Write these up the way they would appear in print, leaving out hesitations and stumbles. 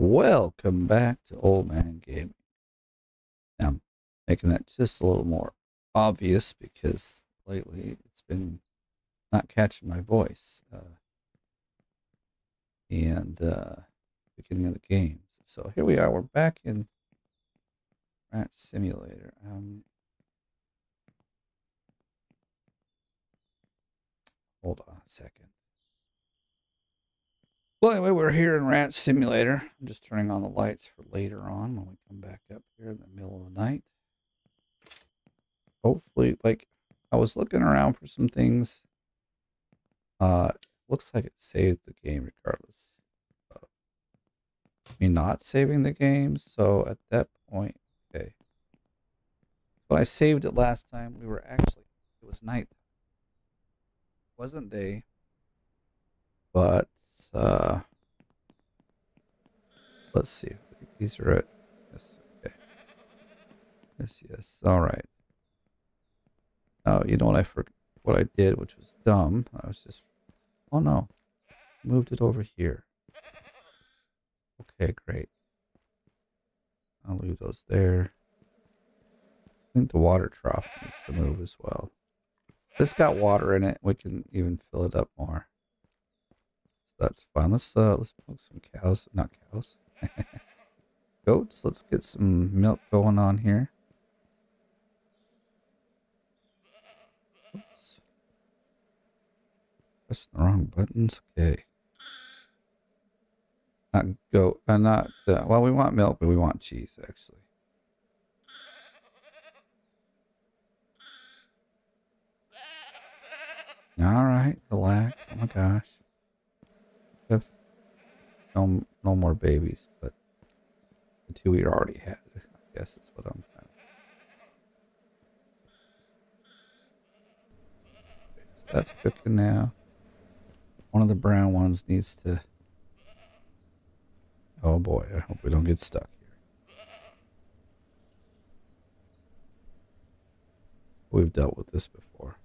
Welcome back to Oldman Gaming. Now, I'm making that just a little more obvious because lately it's been not catching my voice beginning of the games. So here we are. We're back in Ranch Simulator. Hold on a second. Well, anyway, we're here in Ranch Simulator. I'm just turning on the lights for later on when we come back up here in the middle of the night. Hopefully, like, I was looking around for some things. Looks like it saved the game regardless of me not saving the game. So at that point, okay. When I saved it last time, we were actually, it was night. It wasn't day, but... let's see. I think these are it. Yes, okay. Yes, yes. All right. Oh, you know what I forgot? What I did, which was dumb. I was just. Oh no, moved it over here. Okay, great. I'll leave those there. I think the water trough needs to move as well. It's got water in it. We can even fill it up more. That's fine. Let's milk some cows. Not cows. Goats. Let's get some milk going on here. Oops. Pressing the wrong buttons. Okay. Not goat. Well, we want milk, but we want cheese, actually. All right. Relax. Oh, my gosh. No more babies, but the two we already had, I guess is what I'm trying to. So that's cooking now. One of the brown ones needs to. Oh boy, I hope we don't get stuck here. We've dealt with this before.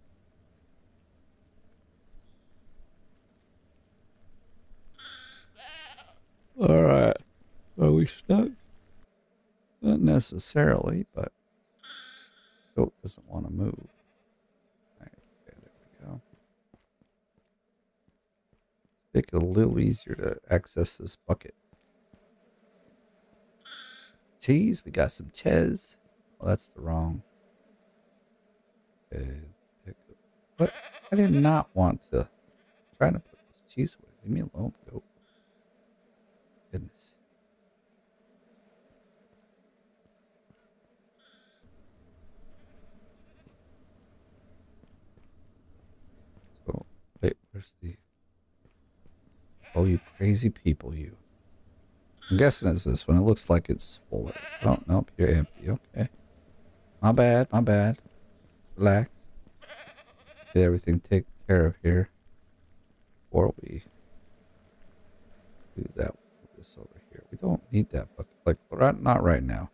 All right, are we stuck? Not necessarily, but goat doesn't want to move. All right, okay, there we go. Make it a little easier to access this bucket. Cheese, we got some cheese. Oh, that's the wrong. Okay, but I did not want to. I'm trying to put this cheese away. Leave me alone, goat. Goodness. So, wait, where's the... Oh, you crazy people, you. I'm guessing it's this one. It looks like it's full of... Oh, nope, you're empty. Okay. My bad, my bad. Relax. Get everything taken care of here. Before we do that one. Over here, we don't need that bucket. Like, not right now.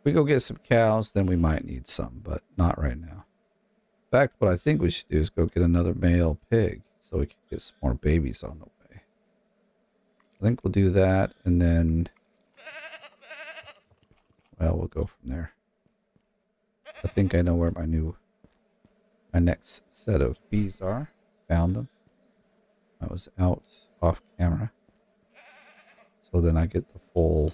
If we go get some cows, then we might need some, but not right now. In fact, what I think we should do is go get another male pig so we can get some more babies on the way. I think we'll do that, and then, well, we'll go from there. I think I know where my next set of bees are. Found them. I was out off camera. So then I get the full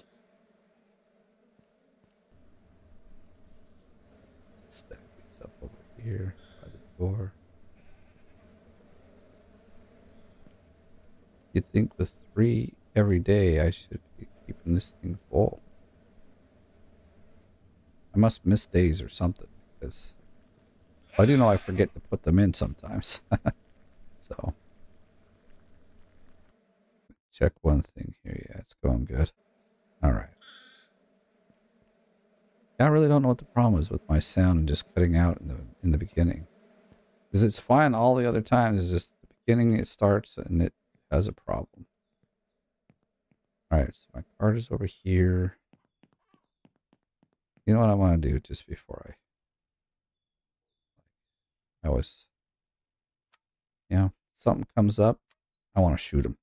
stack these up over here by the door. You'd think with 3 every day I should be keeping this thing full. I must miss days or something, because I do know I forget to put them in sometimes. So check one thing here. Yeah, it's going good. All right. I really don't know what the problem is with my sound and just cutting out in the beginning. Because it's fine all the other times. It's just the beginning, it starts and it has a problem. All right, so my cart is over here. You know what I want to do just before I was, you know, something comes up, I want to shoot him.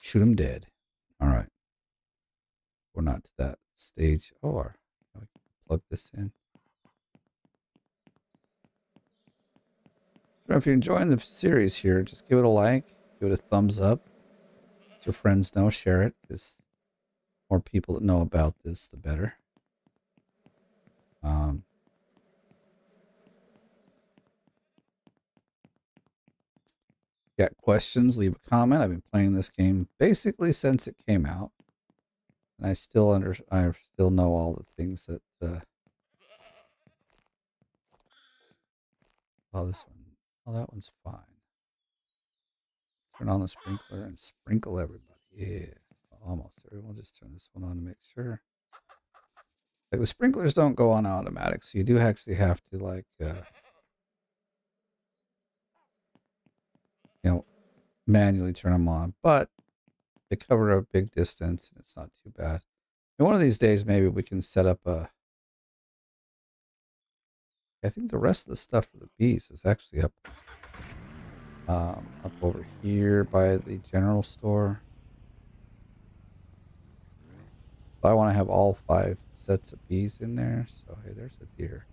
Shoot him dead. All right. we're not to that stage. Oh, I can plug this in. So if you're enjoying the series here, just give it a like, give it a thumbs up. Let your friends know, share it. There's more people that know about this, the better. Got questions, leave a comment. I've been playing this game basically since it came out, and I still know all the things that oh, this one, oh, that one's fine. Turn on the sprinkler and sprinkle everybody. Yeah, almost everyone. We'll just turn this one on to make sure. Like, the sprinklers don't go on automatic, so you do actually have to, like, you know, manually turn them on. But they cover a big distance, and it's not too bad. And one of these days, maybe we can set up a... I think the rest of the stuff for the bees is actually up, up over here by the general store. I want to have all 5 sets of bees in there. So, hey, there's a deer.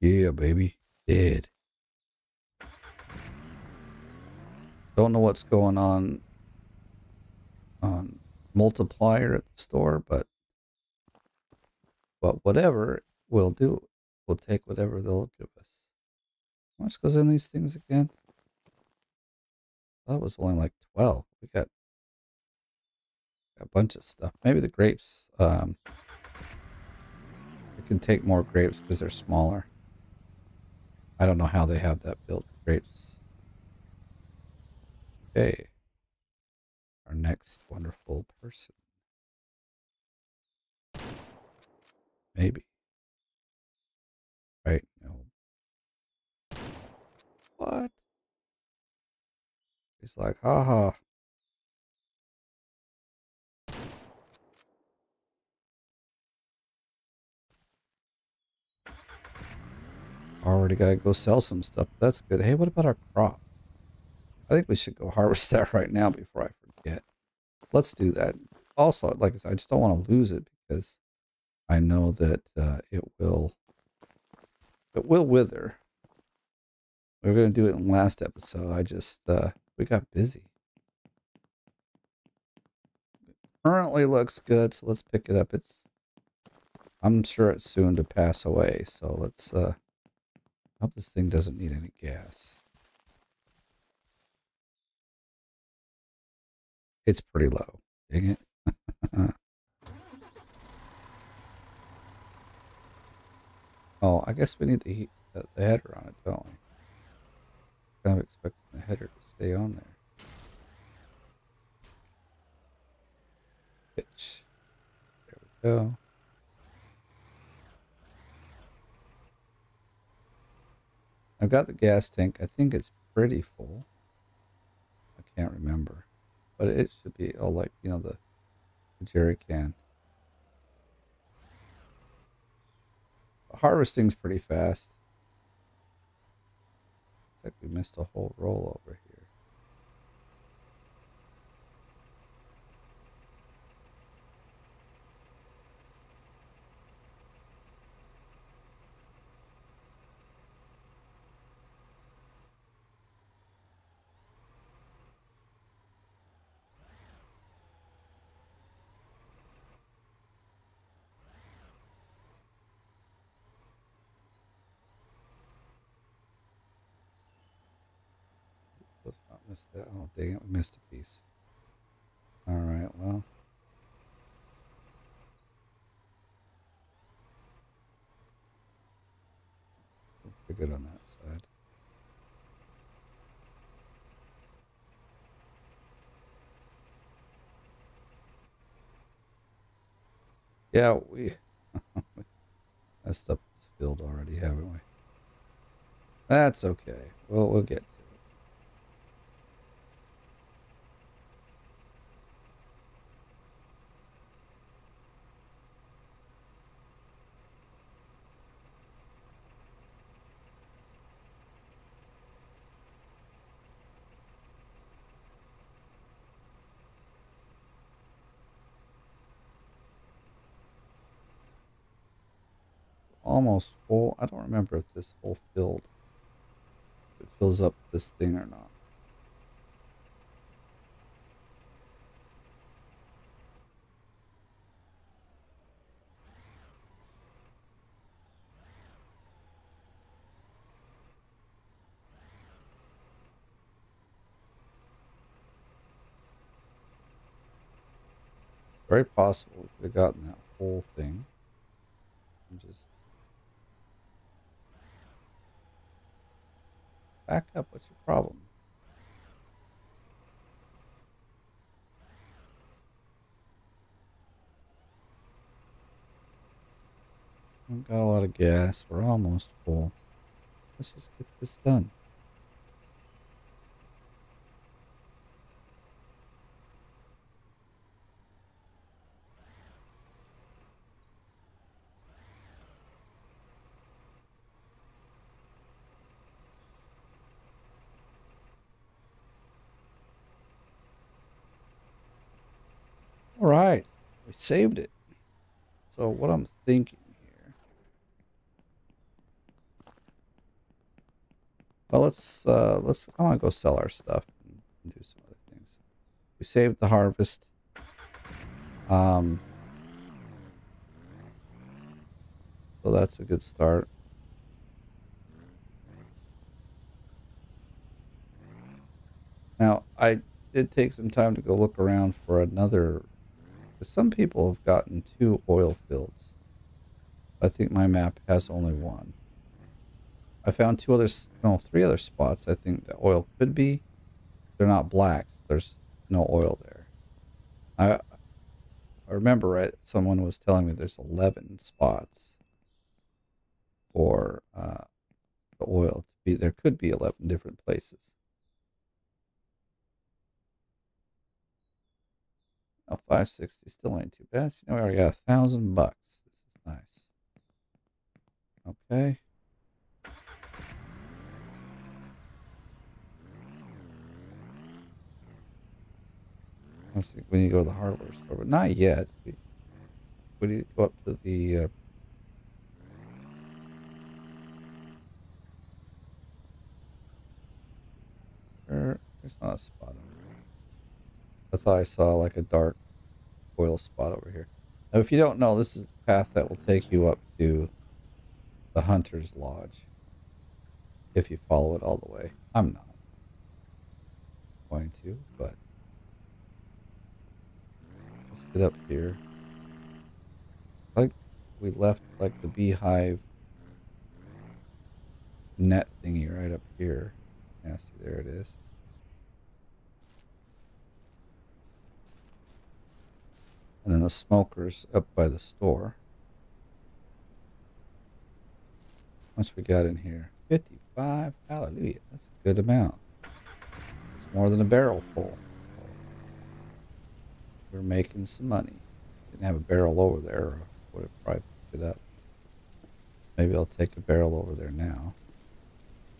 Yeah, baby. Dead. Don't know what's going on multiplier at the store, but whatever we'll do, we'll take whatever they'll give us. How much goes in these things again? That was only like 12. We got a bunch of stuff. Maybe the grapes. We can take more grapes because they're smaller. I don't know how they have that built. Grapes. Okay. Our next wonderful person. Maybe. Right? No. What? He's like, haha. Already gotta go sell some stuff. That's good. Hey, what about our crop? I think we should go harvest that right now before I forget. Let's do that. Also, like I said, I just don't want to lose it because I know that it will wither. We were gonna do it in the last episode. I just we got busy. It currently looks good, so let's pick it up. I'm sure it's soon to pass away, so let's hope this thing doesn't need any gas. It's pretty low. Dang it. Oh, I guess we need the header on it, don't we? I'm expecting the header to stay on there. Pitch. There we go. I've got the gas tank. I think it's pretty full. I can't remember. But it should be, oh, like, you know, the jerry can. The harvesting's pretty fast. Like we missed a whole roll over here. That. Oh, dang it, we missed a piece. All right, well. We're good on that side. Yeah, we messed up this field already, haven't we? That's okay. Well, we'll get to it. almost full. I don't remember if this hole filled. If it fills up this thing or not. Very possible we could have gotten that whole thing. And just back up. What's your problem? We've got a lot of gas. We're almost full. Let's just get this done. Alright, we saved it. So what I'm thinking here. Well, let's I wanna go sell our stuff and do some other things. We saved the harvest. So that's a good start. Now I did take some time to go look around for another. Some people have gotten 2 oil fields. I think my map has only 1. I found 3 other spots I think the oil could be. They're not black, so there's no oil there. I remember right, someone was telling me there's 11 spots for the oil to be. There could be 11 different places. Oh, 560 still ain't too bad. You know, we already got $1,000 bucks. This is nice. Okay. Let's see. We need to go to the hardware store, but not yet. We need to go up to the. There's not a spot over here. I thought I saw like a dark oil spot over here. Now, if you don't know, this is the path that will take you up to the Hunter's Lodge. If you follow it all the way. I'm not going to, but let's get up here. Like we left like the beehive net thingy right up here. Yeah, see, there it is. And then the smokers up by the store. How much we got in here? 55. Hallelujah. That's a good amount. It's more than a barrel full. So we're making some money. Didn't have a barrel over there. I would have probably picked it up. So maybe I'll take a barrel over there now.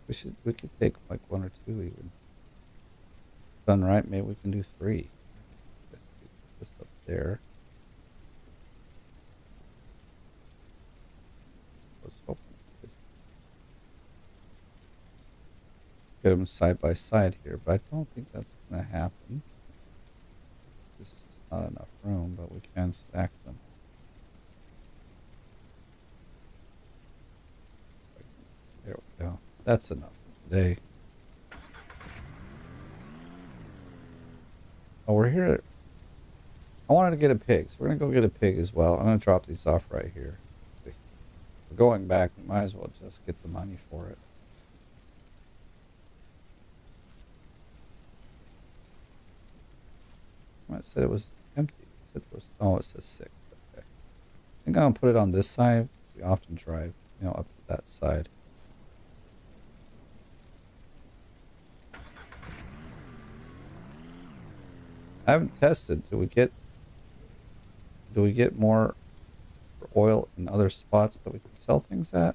We could take like 1 or 2 even. Done right, maybe we can do 3. Let's get this up there. Let's hope we could get them side by side here, but I don't think that's going to happen. There's just not enough room, but we can stack them. There we go. That's enough for today. Oh, we're here. I wanted to get a pig, so we're going to go get a pig as well. I'm going to drop these off right here. If we're going back, we might as well just get the money for it. I said it was empty. It said there was, oh, it says 6. Okay. I think I'm going to put it on this side. We often drive, you know, up to that side. I haven't tested. Do we get more oil in other spots that we can sell things at?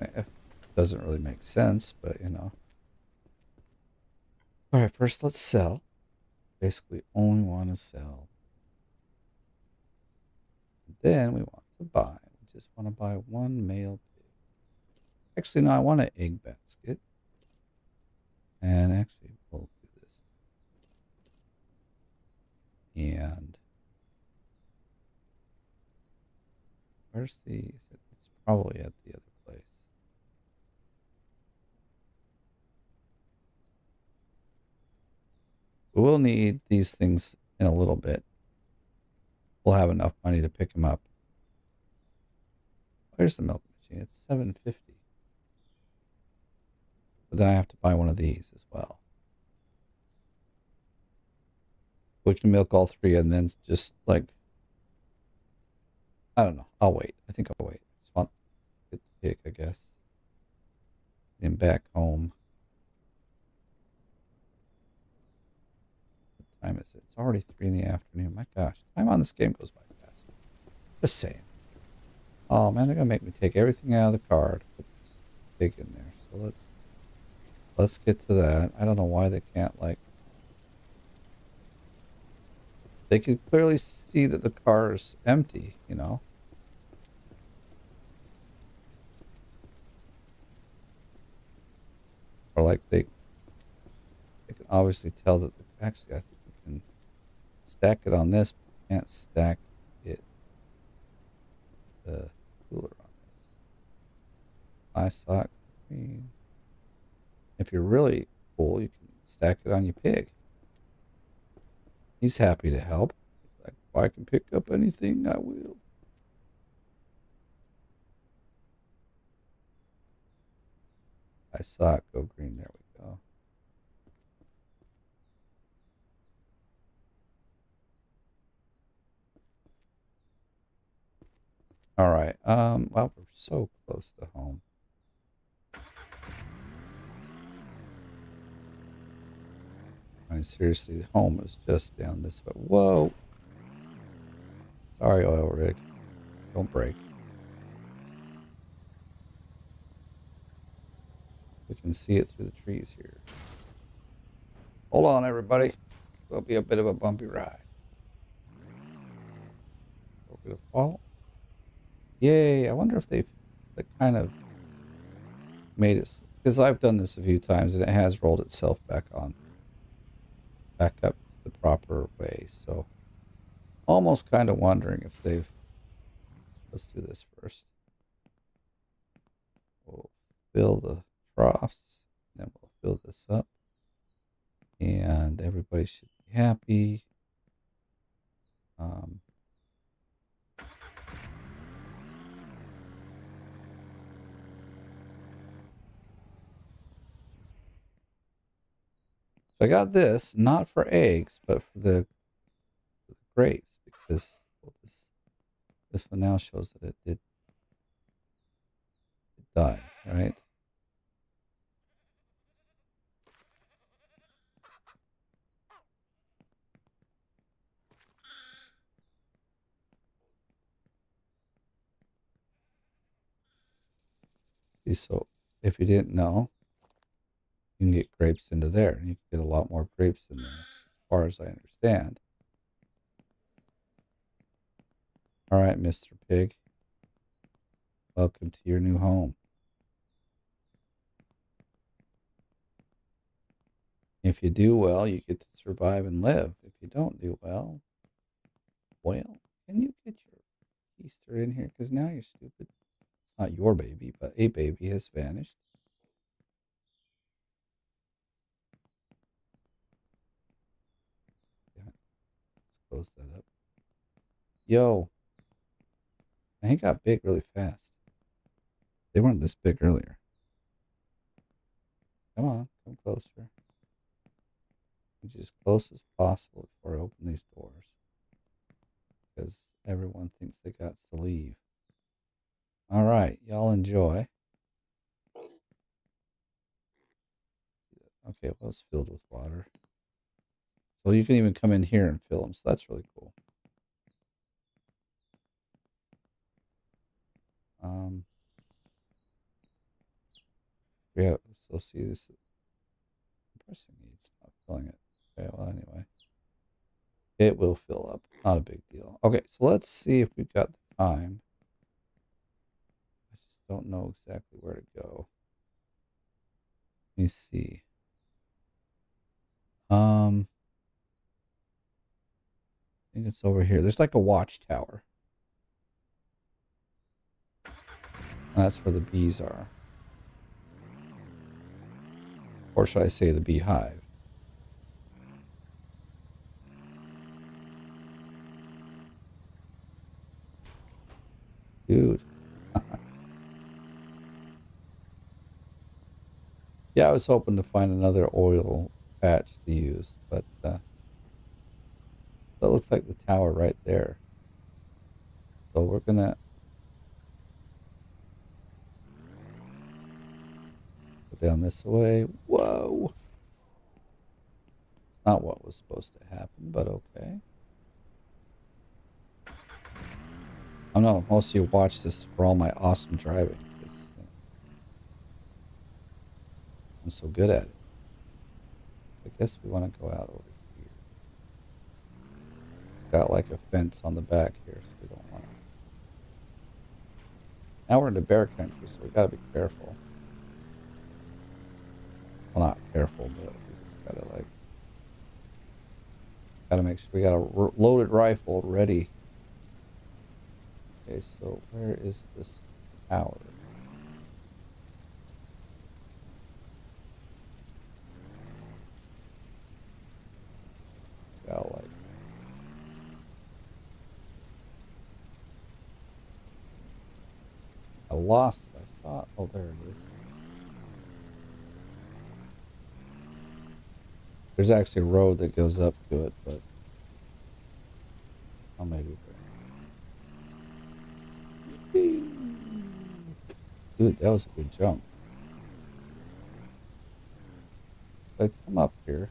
It doesn't really make sense, but you know. All right, first let's sell. Basically, only want to sell. Then we want to buy, just want to buy one male pig. Actually, no, I want an egg basket. And actually, we'll do this. And where's the? It's probably at the other place. We will need these things in a little bit. We'll have enough money to pick them up. Where's the milk machine? It's $7.50. But then I have to buy one of these as well. We can milk all three and then just like, I don't know. I'll wait. I think I'll wait. Just want to get the pig, I guess. Get him back home. What time is it? It's already 3 in the afternoon. My gosh. Time on this game goes by fast. Just saying. Oh man, they're gonna make me take everything out of the car to put this pig in there. So let's get to that. I don't know why they can't like. They can clearly see that the car is empty, you know. Or like they can obviously tell that. Actually, I think we can stack it on this, but we can't stack it. The cooler on this. I sock green. If you're really cool, you can stack it on your pig. He's happy to help. He's like, if I can pick up anything, I will. I saw it go green. There we go. All right. Well, we're so close to home. I mean, seriously, the home is just down this way. Whoa. Sorry, oil rig. Don't break. We can see it through the trees here. Hold on, everybody. It'll be a bit of a bumpy ride. We're going to fall. Yay. I wonder if they've kind of made it. Because I've done this a few times and it has rolled itself back on. Back up the proper way, so almost kind of wondering if they've. Let's do this first. We'll fill the troughs, then we'll fill this up, and everybody should be happy. I got this, not for eggs, but for the grapes, because well, this one now shows that it died, right? See, so if you didn't know, you can get grapes into there, and you can get a lot more grapes in there, as far as I understand. All right, Mr. Pig. Welcome to your new home. If you do well, you get to survive and live. If you don't do well, can you get your Easter in here? Because now you're stupid. It's not your baby, but a baby has vanished. Close that up. Yo, he got big really fast. They weren't this big earlier. Come on, come closer. Get as close as possible before I open these doors, because everyone thinks they got to leave. All right, y'all enjoy. Okay, well, it's filled with water. Well, you can even come in here and fill them, so that's really cool. Yeah, so see this. Pressing needs to stop filling it. Okay, well, anyway, it will fill up. Not a big deal. Okay, so let's see if we've got the time don't know exactly where to go. Let me see. I think it's over here. There's like a watchtower. That's where the bees are. Or should I say the beehive? Dude. Yeah, I was hoping to find another oil patch to use, but that looks like the tower right there. So we're gonna go down this way. Whoa! It's not what was supposed to happen, but okay. I don't know, most of you watch this for all my awesome driving. I'm so good at it. I guess we want to go out over here. It's got like a fence on the back here, so we don't want to. Now we're in the bear country, so we got to be careful. Well, not careful, but we just got to like... Got to make sure we got a loaded rifle ready. Okay, so where is this tower? Like I lost it. I saw it. Oh, there it is. There's actually a road that goes up to it, but I'll maybe. Dude, that was a good jump. But come up here.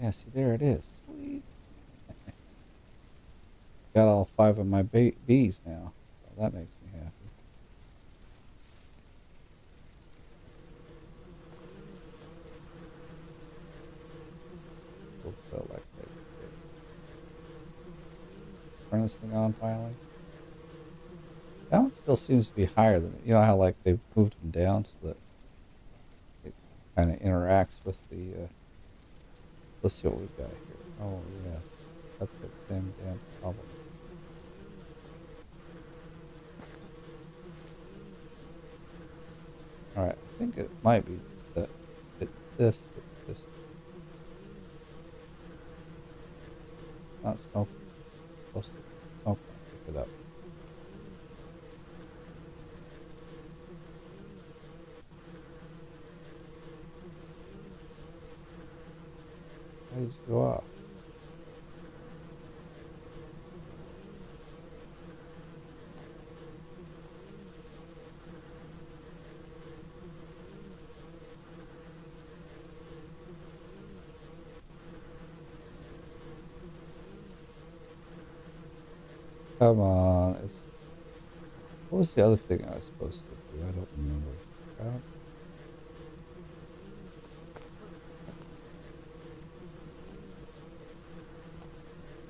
Yeah, see, there it is. Sweet. Got all 5 of my bees now. So that makes me happy. We'll go like that. Turn this thing on finally. That one still seems to be higher than it. You know how, like, they've moved them down so that it kind of interacts with the... Let's see what we've got here. Oh, yes. That's that same damn problem. Alright, I think it might be that it's this that's just... It's not smoking. It's supposed to smoke. Pick it up. How did you go off? Come on, it's... What was the other thing I was supposed to do? I don't remember.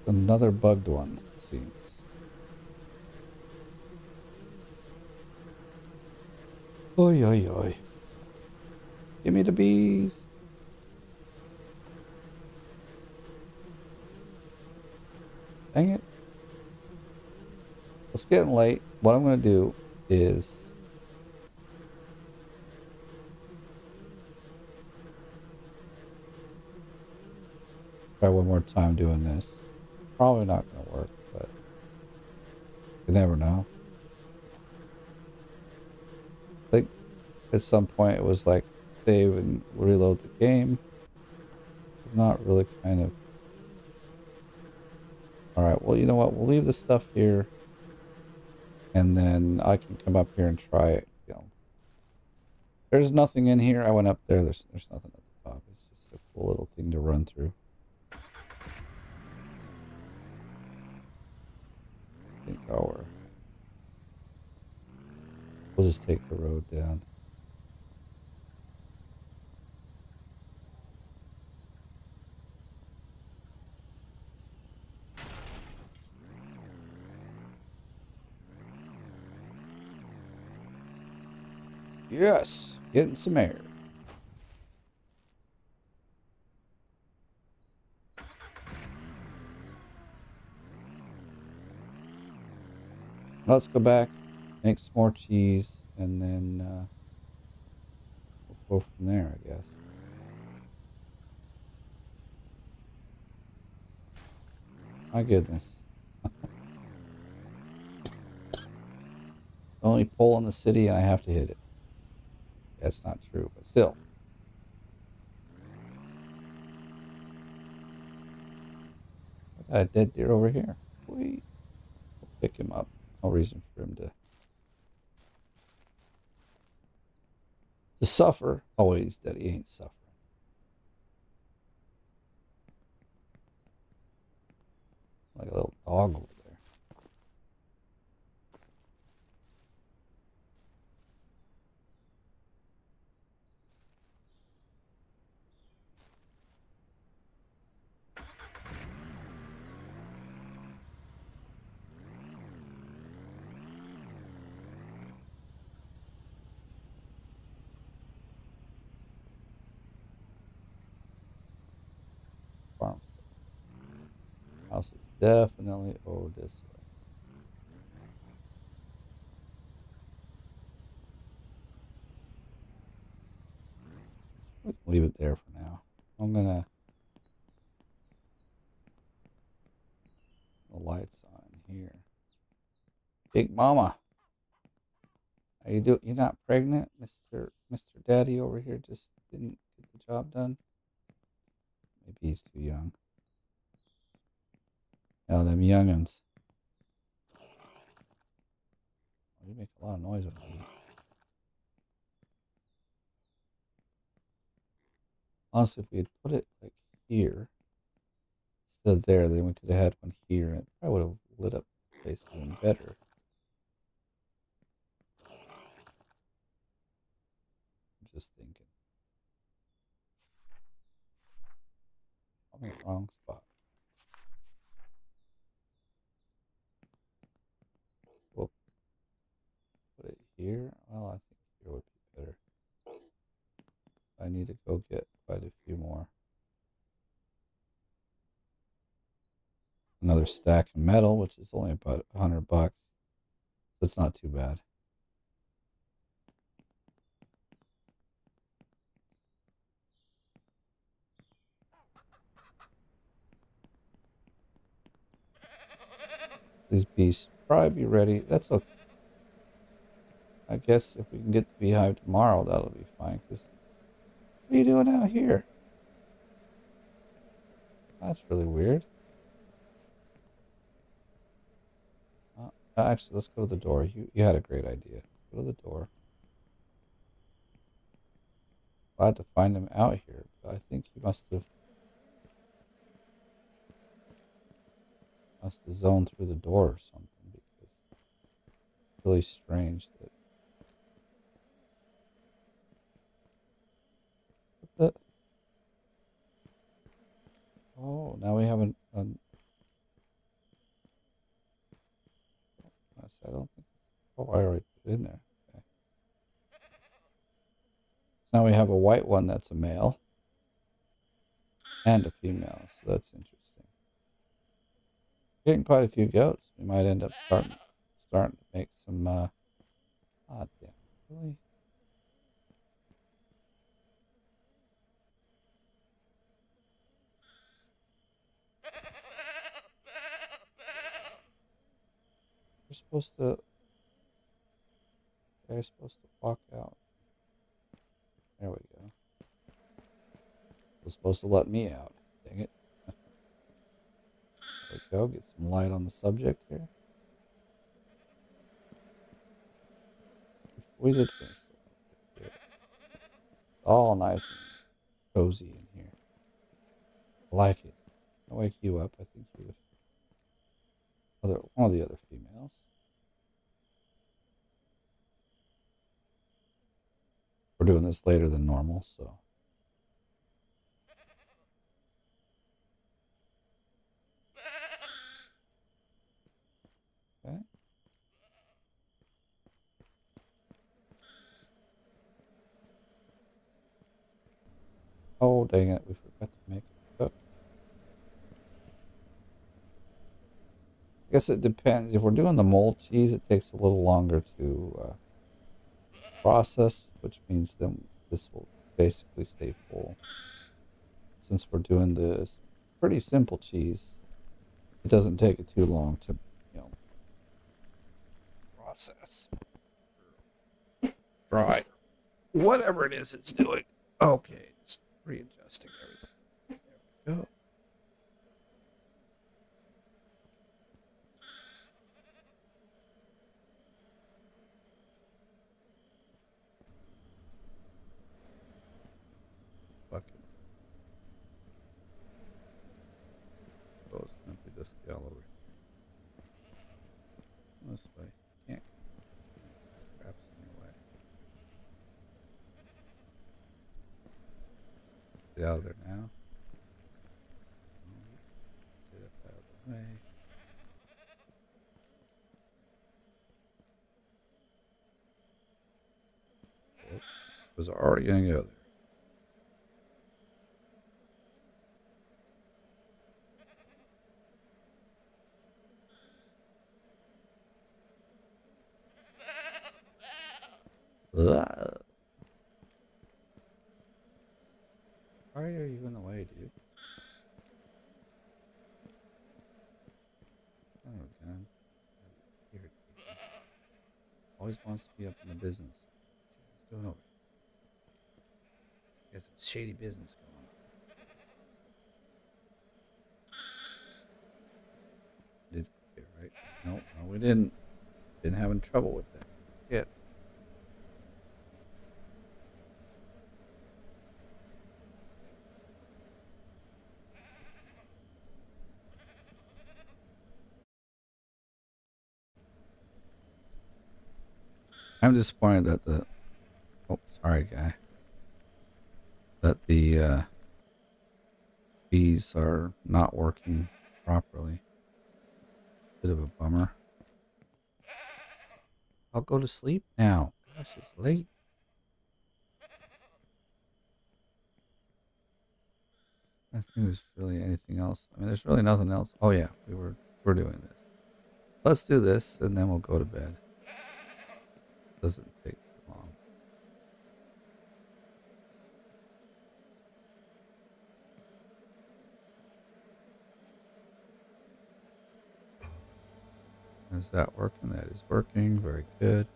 Another bugged one, it seems. Oi, oi, oi. Give me the bees. Dang it. It's getting late. What I'm going to do is... try one more time doing this. Probably not going to work, but you never know. I think at some point it was like save and reload the game. Not really kind of... Alright, well, you know what? We'll leave this stuff here. And then I can come up here and try it. You know, there's nothing in here. I went up there. There's nothing at the top. It's just a cool little thing to run through. Hour. We'll just take the road down. Yes, getting some air. Let's go back, make some more cheese, and then we'll go from there, I guess. My goodness. Only pole in the city and I have to hit it. That's not true, but still. I got a dead deer over here. Wait. We'll pick him up. No reason for him to suffer. Oh, he's dead. He ain't suffering. Like a little dog over there. Farm stuff. House is definitely this way. We can leave it there for now. I'm gonna the lights on here. Big Mama, how you doing? You're not pregnant, Mr. Daddy over here just didn't get the job done. Maybe he's too young. Oh, them young'uns. You make a lot of noise with me. Honestly, if we had put it like here, instead of there, then we could have had one here, and it probably would have lit up the place even better. I'm just thinking. I'm in the wrong spot. Here? Well, I think here would be better. I need to go get quite a few more. Another stack of metal, which is only about $100. That's not too bad. These beasts probably be ready. That's okay. I guess if we can get the beehive tomorrow, that'll be fine. Cause what are you doing out here? That's really weird. Actually, let's go to the door. You had a great idea. Let's go to the door. Glad to find him out here, but I think he must have zoned through the door or something, because it's really strange that. Oh, now we have an I don't think. Oh, I already put it in there. Okay. So now we have a white one that's a male and a female, so that's interesting. Getting quite a few goats. We might end up starting to make some odd damn, really. They're supposed to walk out. There we go. They're supposed to let me out. Dang it. There we go. Get some light on the subject here. We did finish something. It's all nice and cozy in here. I like it. I'll wake you up. I think you would. One of the other females. We're doing this later than normal, so. Okay. Oh, dang it, we forgot to make it up. I guess it depends. If we're doing the mold cheese, it takes a little longer to process, which means then this will basically stay full. Since we're doing this pretty simple cheese, it doesn't take it too long to, you know, process. Right. Whatever it is it's doing. Okay, just readjusting everything. There we go. Oh, it's going to be this gallery. This way. Can't. Perhaps anyway. Get out of there now. Get up out of the way. Oops. Was already going to go there. Why are you in the way, dude? Oh, God. Always wants to be up in the business. It's doing over. Got some shady business going on. Did it, right? Nope, no, we didn't. Been having trouble with that. Yeah. I'm disappointed that the, oh, sorry, guy, that the bees are not working properly. Bit of a bummer. I'll go to sleep now. Gosh, it's late. I don't think there's really anything else. I mean, there's really nothing else. Oh yeah, we're doing this. Let's do this, and then we'll go to bed. Doesn't take long. Is that working? That is working. Very good.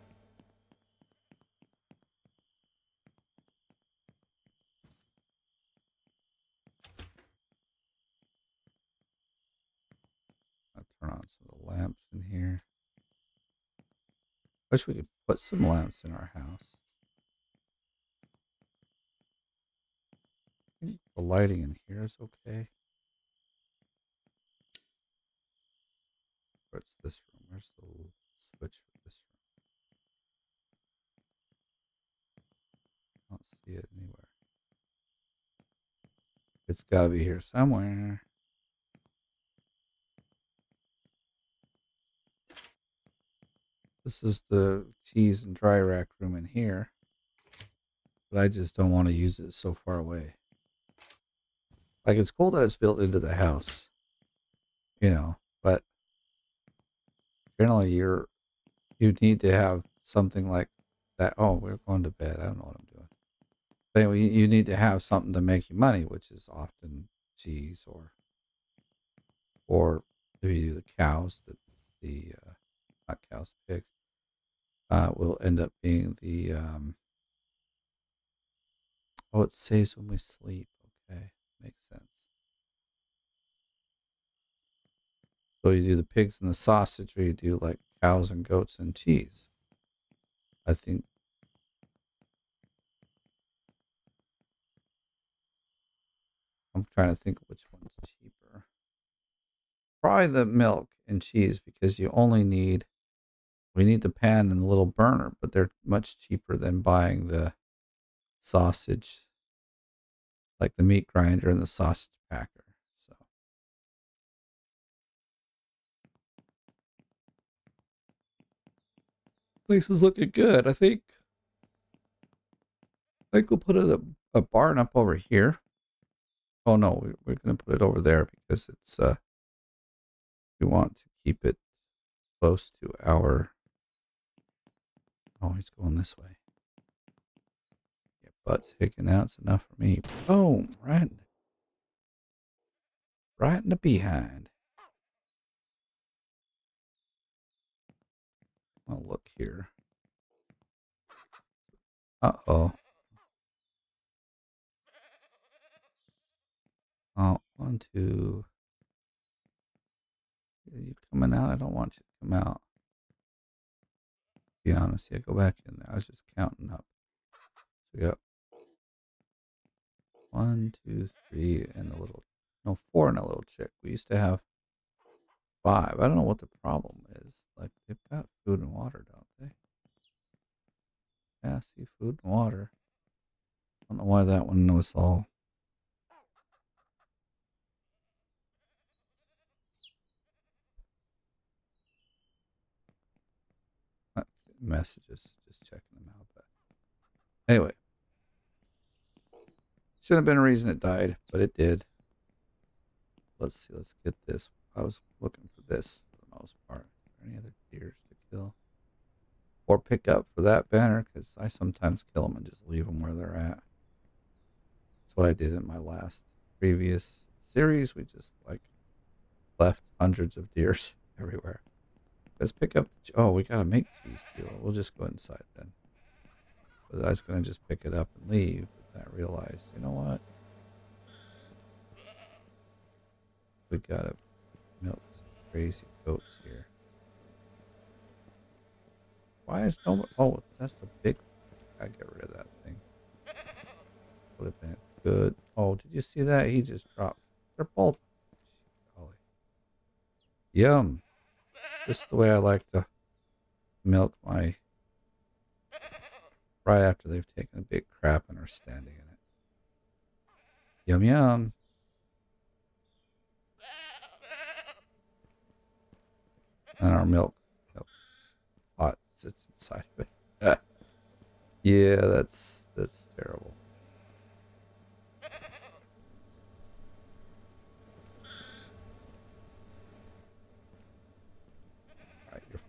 I'll turn on some of the lamps in here. Wish we could put some lamps in our house. I think the lighting in here is okay. Where's this room? Where's the switch for this room? I don't see it anywhere. It's gotta be here somewhere. This is the cheese and dry rack room in here, but I just don't want to use it so far away. Like, it's cool that it's built into the house, you know, but generally you need to have something like that. Oh, we're going to bed. I don't know what I'm doing. But anyway, you need to have something to make you money, which is often cheese or if you do the cows, not cows, pigs, will end up being the, oh, it saves when we sleep. Okay, makes sense. So you do the pigs and the sausage, or you do like cows and goats and cheese. I think I'm trying to think which one's cheaper. Probably the milk and cheese, because you only need, we need the pan and the little burner, but they're much cheaper than buying the sausage, like the meat grinder and the sausage packer. So place is looking good. I think we'll put a barn up over here. Oh no, we're going to put it over there because it's, we want to keep it close to our, oh, he's going this way. Your butt's sticking out, it's enough for me. Boom, right in the behind. I'll look here. Uh-oh. Oh, one, two. Are you coming out? I don't want you to come out. To be honest, yeah, go back in there. I was just counting up. So we got 1, 2, 3, and a little, no, 4 and a little chick. We used to have 5. I don't know what the problem is. Like, they've got food and water, don't they? Yeah, see, food and water. I don't know why that one knows all. Messages, just checking them out. But anyway, should have been a reason it died, but it did. Let's see, let's get this. I was looking for this for the most part. Are there any other deers to kill or pick up for that banner? Because I sometimes kill them and just leave them where they're at. That's what I did in my last previous series. We just like left hundreds of deers everywhere. Let's pick up the, oh, we gotta make cheese steel. We'll just go inside then. But I was gonna just pick it up and leave, but I realized, you know what? We gotta milk some crazy goats here. Why is no, oh, that's the big, I get rid of that thing. Would have been good. Oh, did you see that? He just dropped. They're both. Yum. Just the way I like to milk my, right after they've taken a big crap and are standing in it. Yum yum. And our milk pot sits inside of it. Yeah, that's terrible.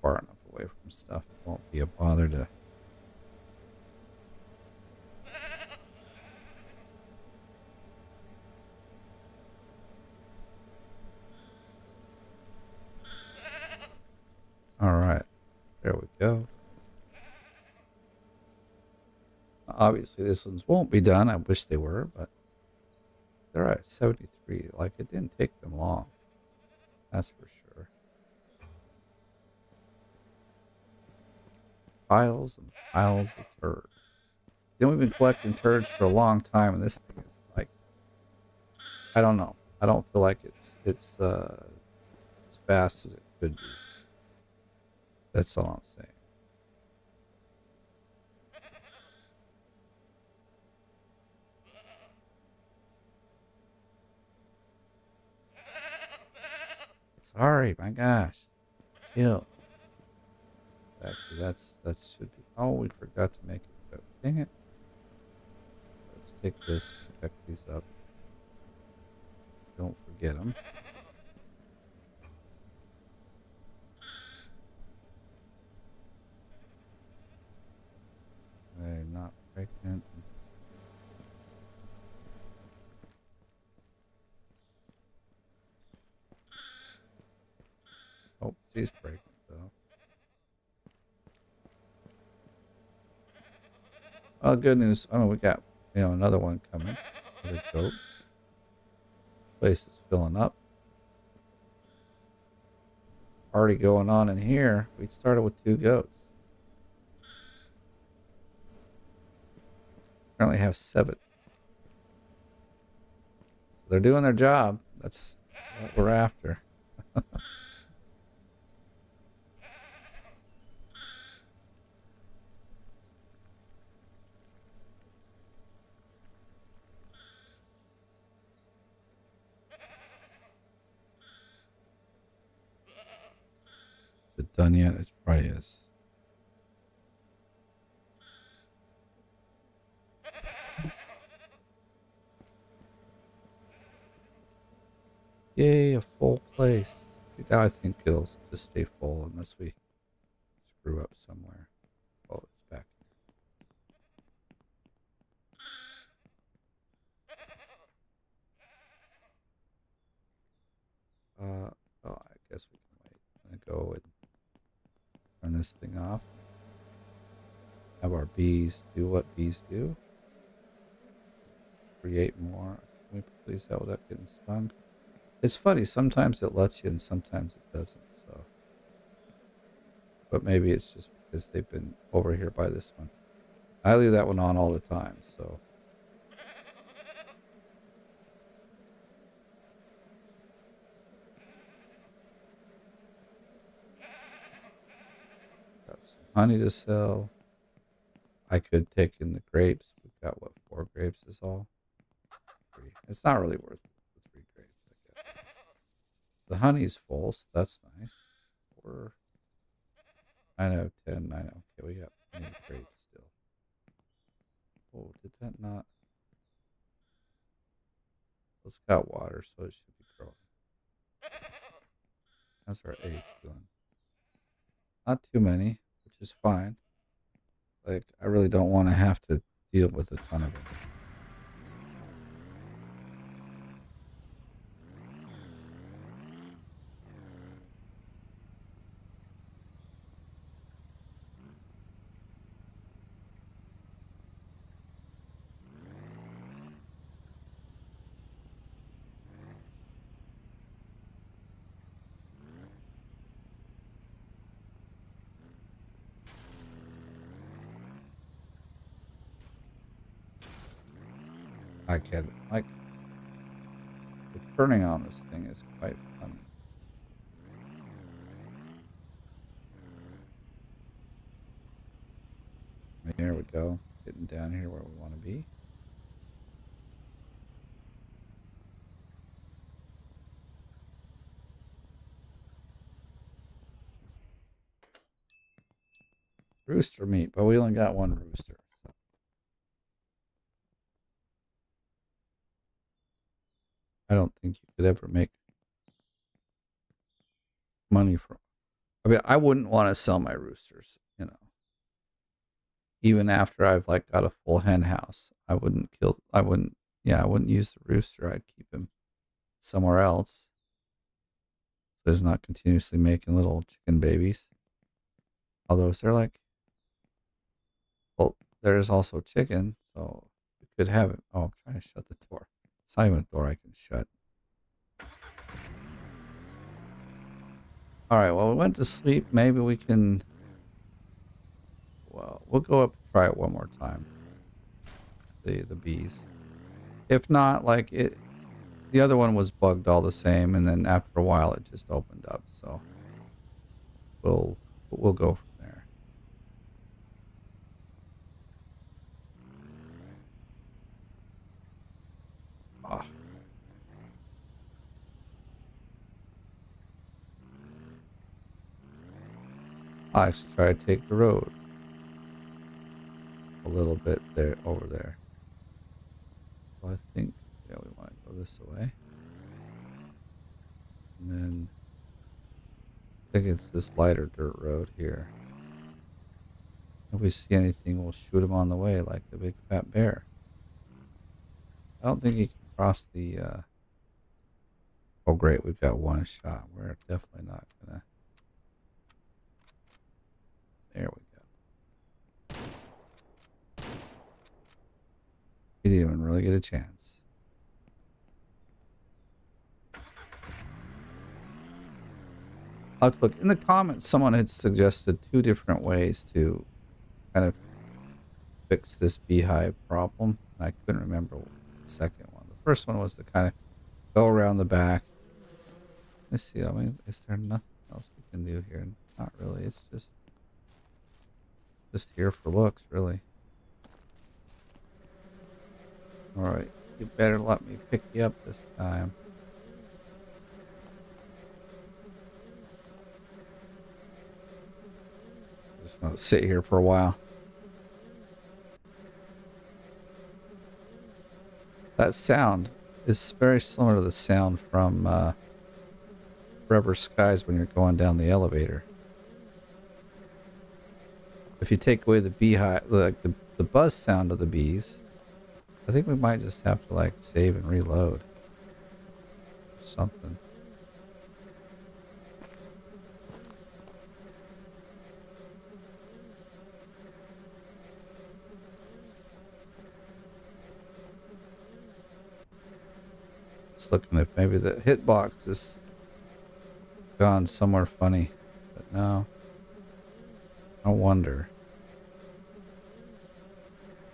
Far enough away from stuff, it won't be a bother to alright, there we go. Obviously this ones won't be done, I wish they were, but they're at 73, like it didn't take them long, that's for sure. Piles and piles of turds. Then we've been collecting turds for a long time, and this thing is like, I don't know. I don't feel like it's as fast as it could be. That's all I'm saying. Sorry, my gosh. Chill. Actually, that should be. Oh, we forgot to make it. Dang it. Let's take this, pick these up. Don't forget them. They're not pregnant. Oh, she's pregnant. Oh, good news. Oh, we got, you know, another one coming. Another goat. Place is filling up. Already going on in here. We started with 2 goats. Currently have 7. So they're doing their job. That's what we're after. Done yet? It probably is. Yay, a full place. Now I think it'll just stay full unless we screw up somewhere. Oh, it's back. Oh, I guess we can wait. I'm gonna go and turn this thing off. Have our bees do what bees do. Create more. Can we please help without getting stung? It's funny, sometimes it lets you and sometimes it doesn't, so. But maybe it's just because they've been over here by this one. I leave that one on all the time, so. Got some honey to sell. I could take in the grapes. We've got, what, 4 grapes is all? 3. It's not really worth it. The honey's full, so that's nice. 4, 9 out of 10, 9 out. Okay, we got plenty of grapes still. Oh, did that not? It's got water, so it should be growing. How's our eggs doing? Not too many, which is fine. Like, I really don't want to have to deal with a ton of them. I get it. Like, the turning on this thing is quite funny. There we go. Getting down here where we want to be. Rooster meat, but we only got 1 rooster. I don't think you could ever make money from. I mean, I wouldn't want to sell my roosters, you know. Even after I've like got a full hen house, I wouldn't kill. I wouldn't use the rooster. I'd keep him somewhere else, so he's not continuously making little chicken babies. Although, is there like, well, there's also chicken, so you could have it. Oh, I'm trying to shut the door. It's not even a door I can shut. Alright, well, we went to sleep. Maybe we can... Well, we'll go up and try it one more time. The bees. If not, like, it... The other one was bugged all the same, and then after a while it just opened up, so... We'll go from there. I actually try to take the road a little bit there, over there. Well, I think, yeah, we want to go this way. And then, I think it's this lighter dirt road here. If we see anything, we'll shoot him on the way, like the big fat bear. I don't think he can cross the, oh great, we've got 1 shot. We're definitely not gonna. There we go. He didn't even really get a chance. I'll have to look. In the comments, someone had suggested 2 different ways to kind of fix this beehive problem. And I couldn't remember the second one. The first one was to kind of go around the back. Let's see. I mean, is there nothing else we can do here? Not really. It's just here for looks, really. Alright, you better let me pick you up this time. Just want to sit here for a while. That sound is very similar to the sound from Forever Skies when you're going down the elevator. If you take away the beehive, like the buzz sound of the bees, I think we might just have to like save and reload something. Just looking if maybe the hitbox is gone somewhere funny, but no, I wonder.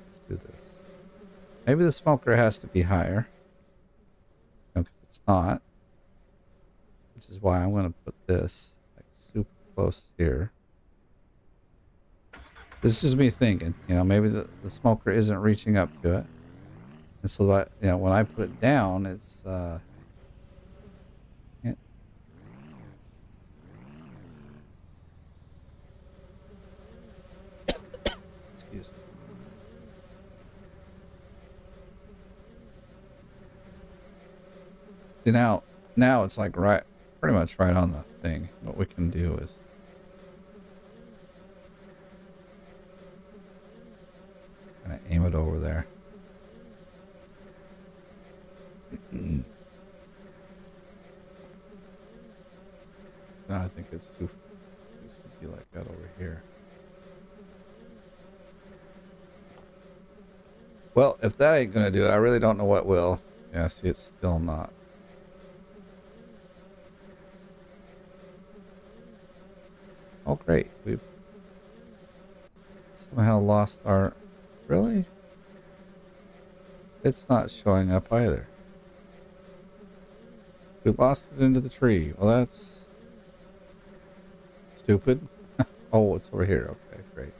Let's do this. Maybe the smoker has to be higher. No, because it's not. Which is why I'm going to put this like super close here. This is just me thinking, you know, maybe the smoker isn't reaching up to it. And so, I, you know, when I put it down, it's, excuse me. See, now it's like right, pretty much right on the thing. What we can do is kind of aim it over there. No, I think it's too. It should be like that over here. Well, if that ain't gonna do it, I really don't know what will. Yeah, see, it's still not. Oh, great! We've somehow lost our. Really? It's not showing up either. We lost it into the tree. Well, that's stupid. Oh, it's over here. Okay, great.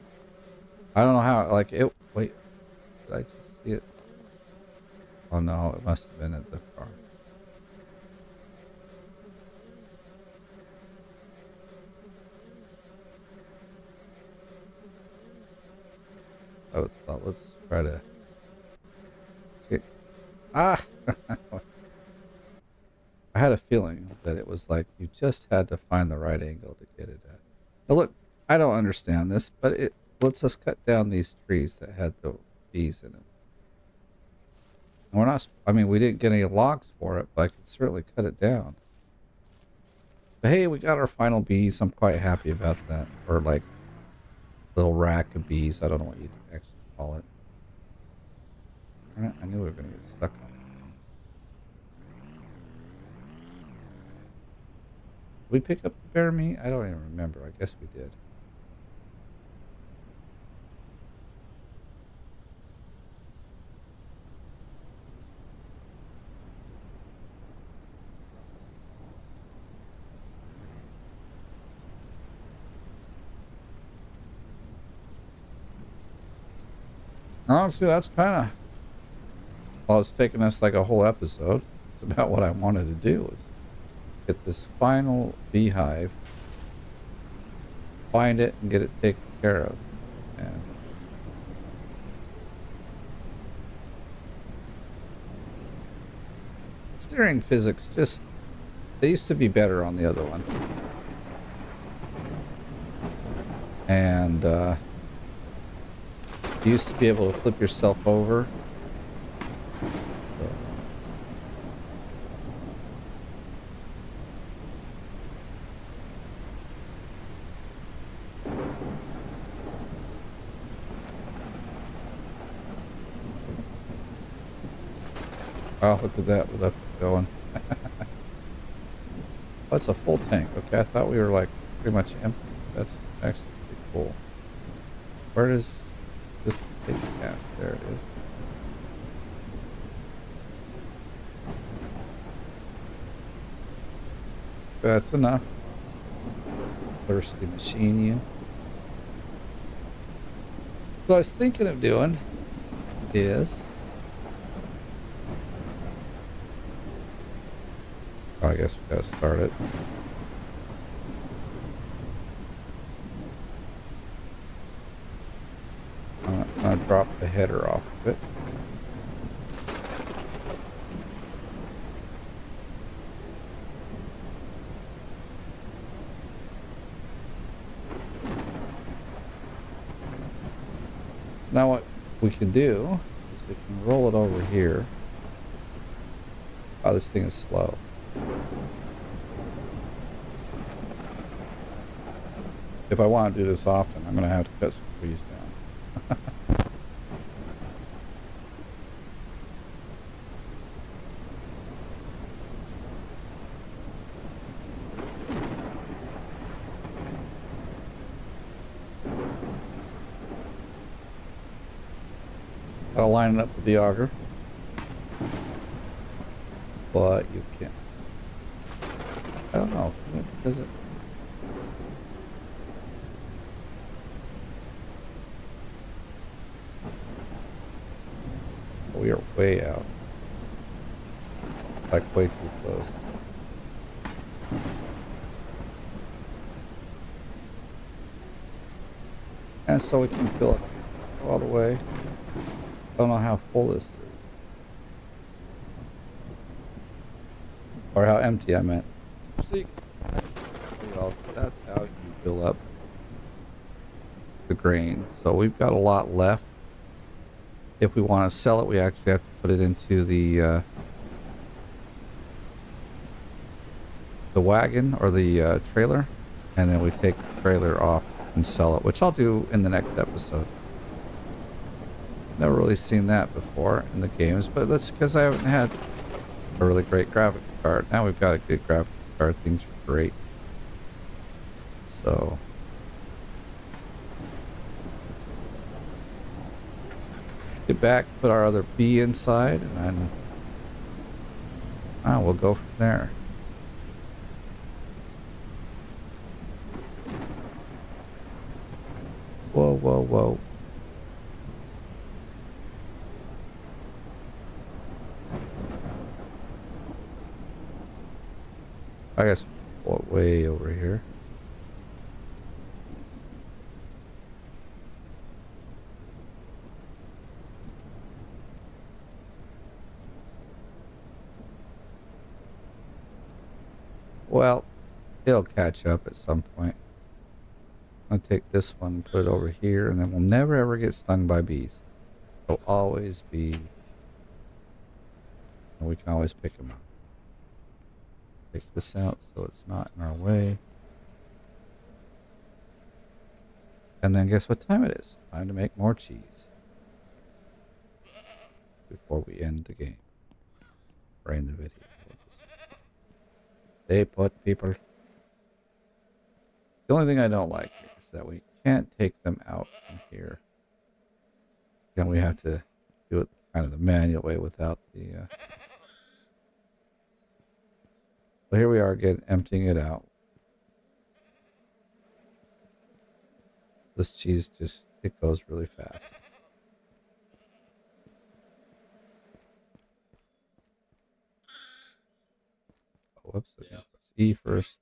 I don't know how, like, it... Wait. Did I just see it? Oh, no. It must have been at the car. I would thought, let's try to... Shit. Ah! I had a feeling that it was like you just had to find the right angle to get it at. Now look, I don't understand this, but it lets us cut down these trees that had the bees in them. And we're not, I mean, we didn't get any logs for it, but I could certainly cut it down. But hey, we got our final bees. I'm quite happy about that. Or like little rack of bees. I don't know what you'd actually call it. I knew we were going to get stuck on it. We pick up the bear meat? I don't even remember. I guess we did. Honestly, that's kind of... Well, it's taken us like a whole episode. It's about what I wanted to do was... Get this final beehive, find it, and get it taken care of. And steering physics just, they used to be better on the other one. And you used to be able to flip yourself over. Oh, look at that. We're going. That's a full tank. Okay, I thought we were like pretty much empty. That's actually pretty cool. Where does this take gas? There it is. That's enough. Thirsty machine, you. What I was thinking of doing is. Oh, I guess we gotta start it. I'm gonna drop the header off of it. Now what we can do is we can roll it over here. Wow, this thing is slow. If I want to do this often, I'm going to have to cut some trees down. Gotta line it up with the auger. But you can't. I don't know. Does it? We are way out. Like way too close. And so we can fill it all the way. I don't know how full this is. Or how empty I meant. See, that's how you fill up the grain. So we've got a lot left. If we want to sell it, we actually have to put it into the wagon or the trailer, and then we take the trailer off and sell it, which I'll do in the next episode. Never really seen that before in the games, but that's because I haven't had a really great graphics card. Now we've got a good graphics card. Things are great. So... get back, put our other bee inside, and then we'll go from there. Whoa, whoa, whoa. I guess we'll pull it way over here. Well, it'll catch up at some point. I'll take this one, put it over here, and then we'll never ever get stung by bees. They'll always be, and we can always pick them up. Take this out so it's not in our way. And then guess what time it is? Time to make more cheese. Before we end the game. Or end the video. They put people. The only thing I don't like here is that we can't take them out from here. Then we have to do it kind of the manual way without the. So here we are again, emptying it out. This cheese just, it goes really fast. Whoops, yeah. E first.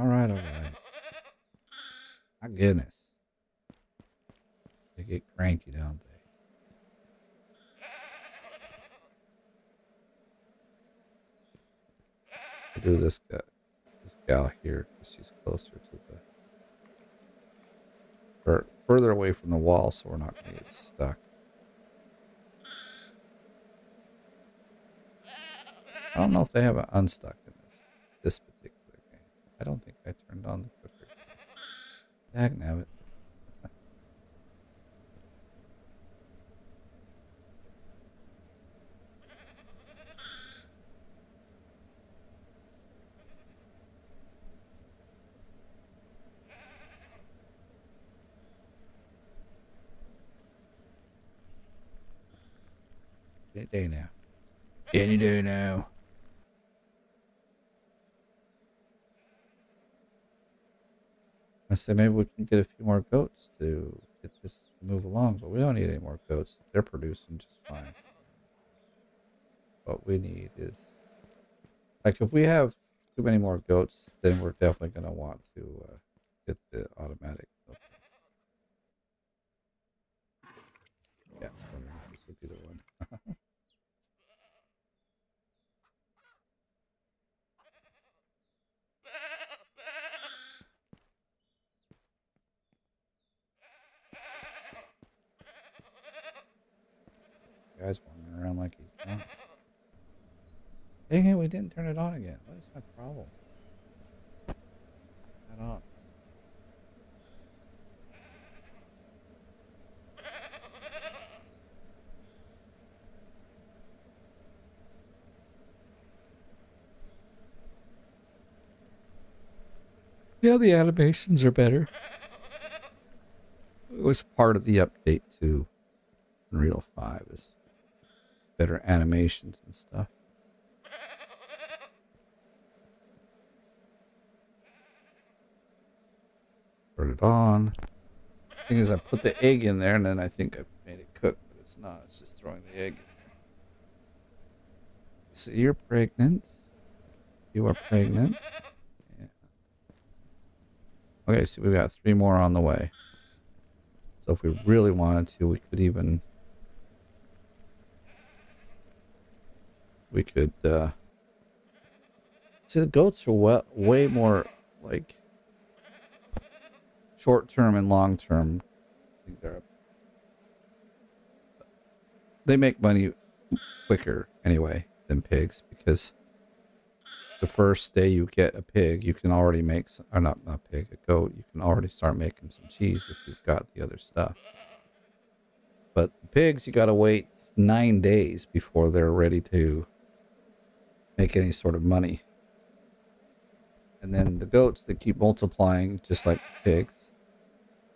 Alright, alright. My goodness. They get cranky, don't they? We'll do this guy, this gal here, because she's closer to the or further away from the wall, so we're not going to get stuck. I don't know if they have an unstuck in this particular game. I don't think I turned on the cooker. Dag nabbit. Any day now. Any day now. I said maybe we can get a few more goats to get this to move along, but we don't need any more goats. They're producing just fine. What we need is, like, if we have too many more goats, then we're definitely going to want to get the automatic. Open. Yeah, it's going to be a good one. Dang it, we didn't turn it on again. What is my problem? Turn it on. Yeah, the animations are better. It was part of the update to Unreal 5 is better animations and stuff. Turn it on. The thing is, I put the egg in there and then I think I made it cook, but it's not. It's just throwing the egg in there. So you're pregnant. You are pregnant. Yeah. Okay, so we've got 3 more on the way. So if we really wanted to, we could even... We could, see, the goats are way more, like, short-term and long-term. I think they're... They make money quicker, anyway, than pigs, because the first day you get a pig, you can already make some, or not a pig, a goat, you can already start making some cheese if you've got the other stuff. But the pigs, you gotta wait 9 days before they're ready to make any sort of money. And then the goats, they keep multiplying just like the pigs.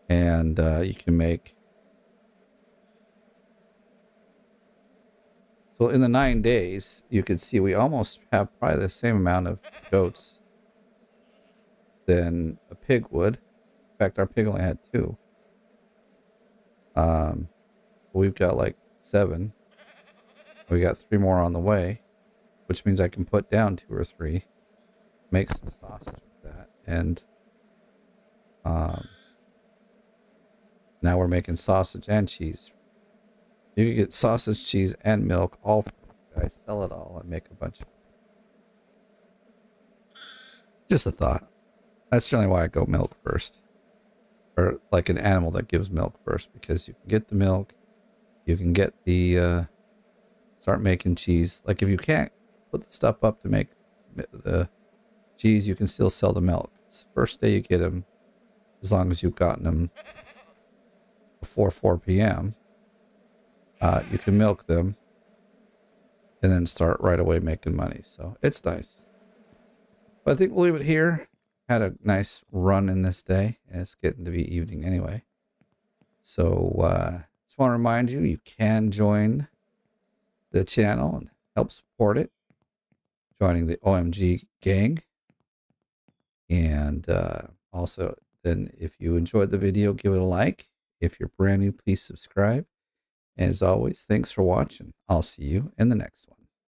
And you can make... So in the 9 days, you can see we almost have probably the same amount of goats than a pig would. In fact, our pig only had 2. We've got like 7. We got 3 more on the way, which means I can put down 2 or 3, make some sausage with that, and now we're making sausage and cheese. You can get sausage, cheese, and milk all from this guy. Sell it all and make a bunch of... Just a thought. That's generally why I go milk first. Or like an animal that gives milk first. Because you can get the milk. You can get the... start making cheese. Like if you can't put the stuff up to make the cheese, you can still sell the milk. It's the first day you get them. As long as you've gotten them before 4 p.m. You can milk them and then start right away making money. So it's nice. But I think we'll leave it here. Had a nice run in this day, and it's getting to be evening anyway. So just want to remind you, you can join the channel and help support it. Joining the OMG gang. And also, then if you enjoyed the video, give it a like. If you're brand new, please subscribe. And as always, thanks for watching. I'll see you in the next one.